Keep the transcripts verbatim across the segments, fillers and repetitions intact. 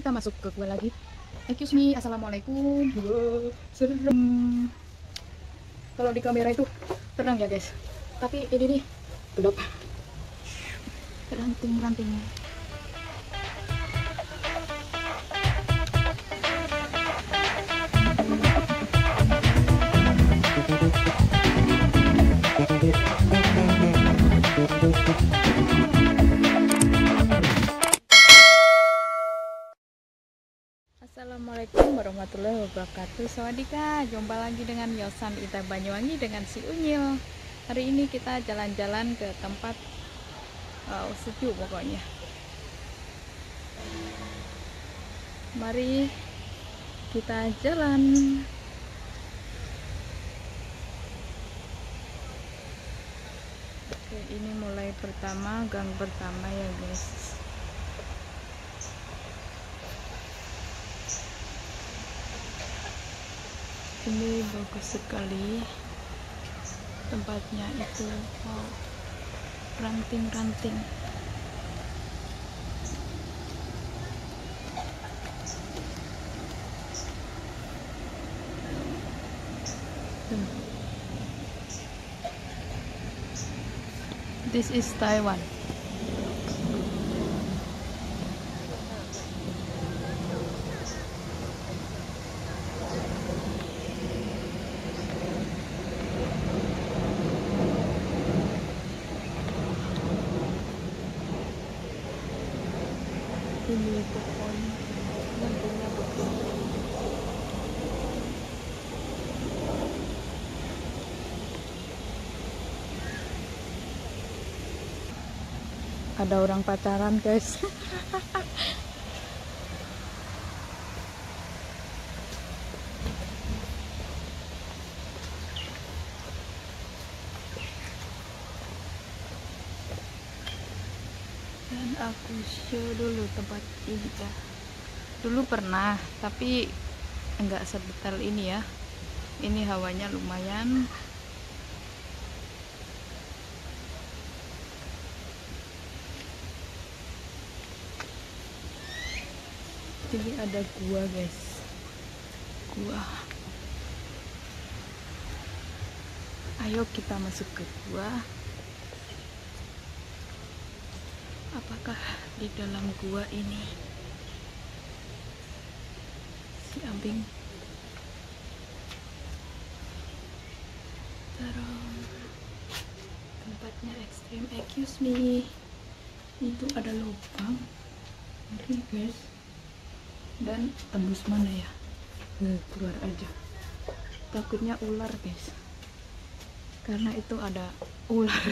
kita masuk ke kue lagi. Excuse me, assalamualaikum. Serem. Kalau di kamera itu tenang ya guys, tapi ini nih gelap, ranting-ranting. Assalamualaikum warahmatullahi wabarakatuh. Sawadika, jumpa lagi dengan Yosan Ita Banyuwangi dengan si Unyil. Hari ini kita jalan-jalan ke tempat uh, sejuk pokoknya. Mari kita jalan. Oke, ini mulai pertama, gang pertama ya guys. Ini bagus sekali tempatnya itu, wow, ranting-ranting. hmm. This is Taiwan. Ini pohon yang punya bekas. Ada orang pacaran guys. Dan aku show dulu tempat ini ya. Dulu pernah, tapi enggak sedetail ini ya. Ini hawanya lumayan. Ini ada gua guys. Gua. Ayo kita masuk ke gua. Apakah di dalam gua ini si Aping? Taruh tempatnya ekstrim. Excuse me, itu ada lubang. Oke guys, dan tembus mana ya? Hmm, keluar aja. Takutnya ular guys, karena itu ada ular.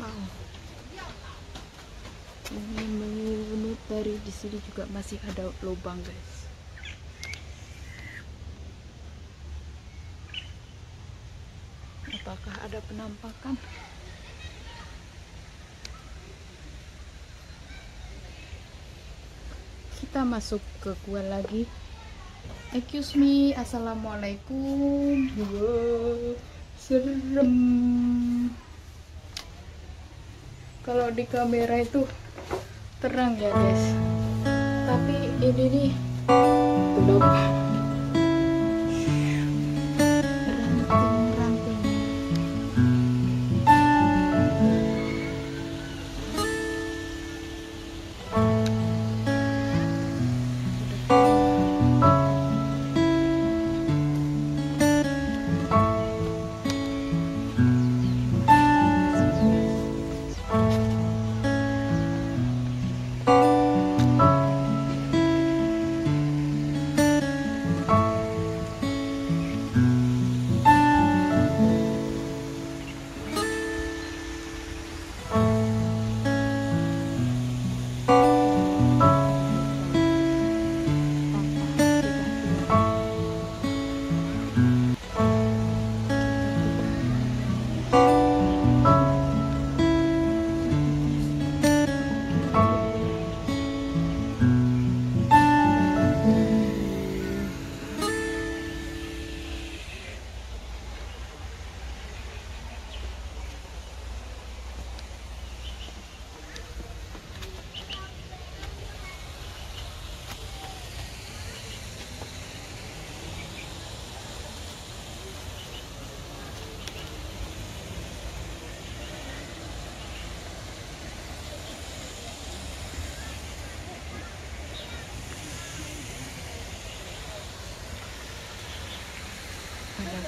Wow. Ini menurut dari di sini juga masih ada lubang guys. Apakah ada penampakan? Kita masuk ke gua lagi. Excuse me, assalamualaikum. Wow, serem. Kalau di kamera itu terang ya guys, tapi ini nih gelap, ranting-ranting.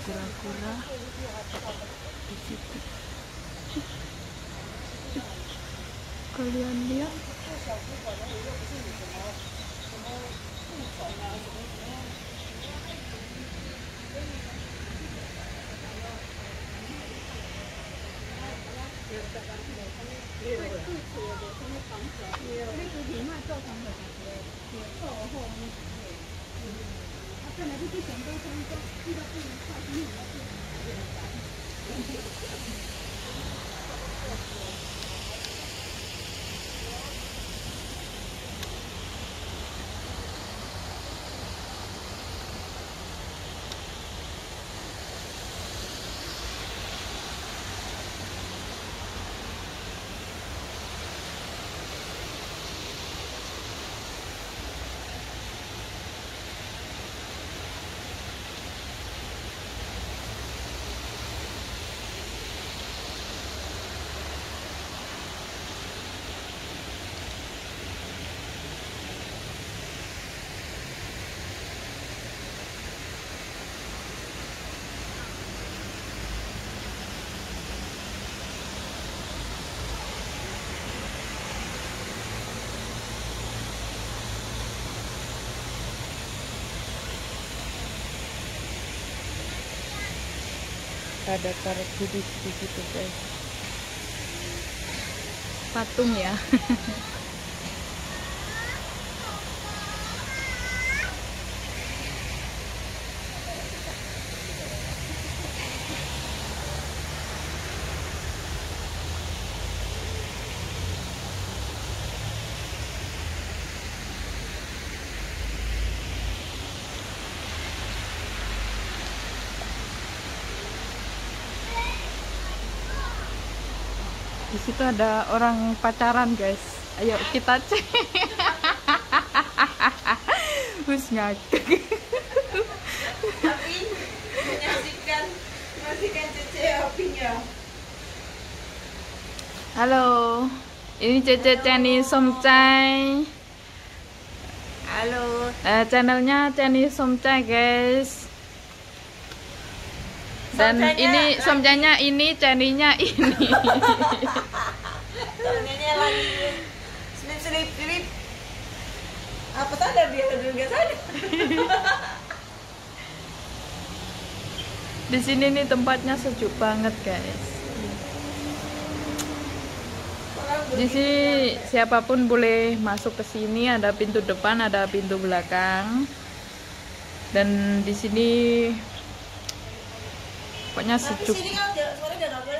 kura-kura di situ. Kalian lihat, ada karet kudus di situ guys, patung ya. Di situ ada orang pacaran guys, ayo kita cek. Terus ngakak. Aping menyaksikan, menyaksikan Cece Aping ya. Halo, ini Cece Jenny Somchai. Halo, eh, channelnya Jenny Somchai guys. Dan somcanya, ini somcanya ini, ceninya ini. Ceninya lagi selip-selip. Apa sadar dia juga sadar. Di sini nih tempatnya sejuk banget, guys. Di sini siapapun boleh masuk ke sini, ada pintu depan, ada pintu belakang. Dan di sini pokoknya sejuk.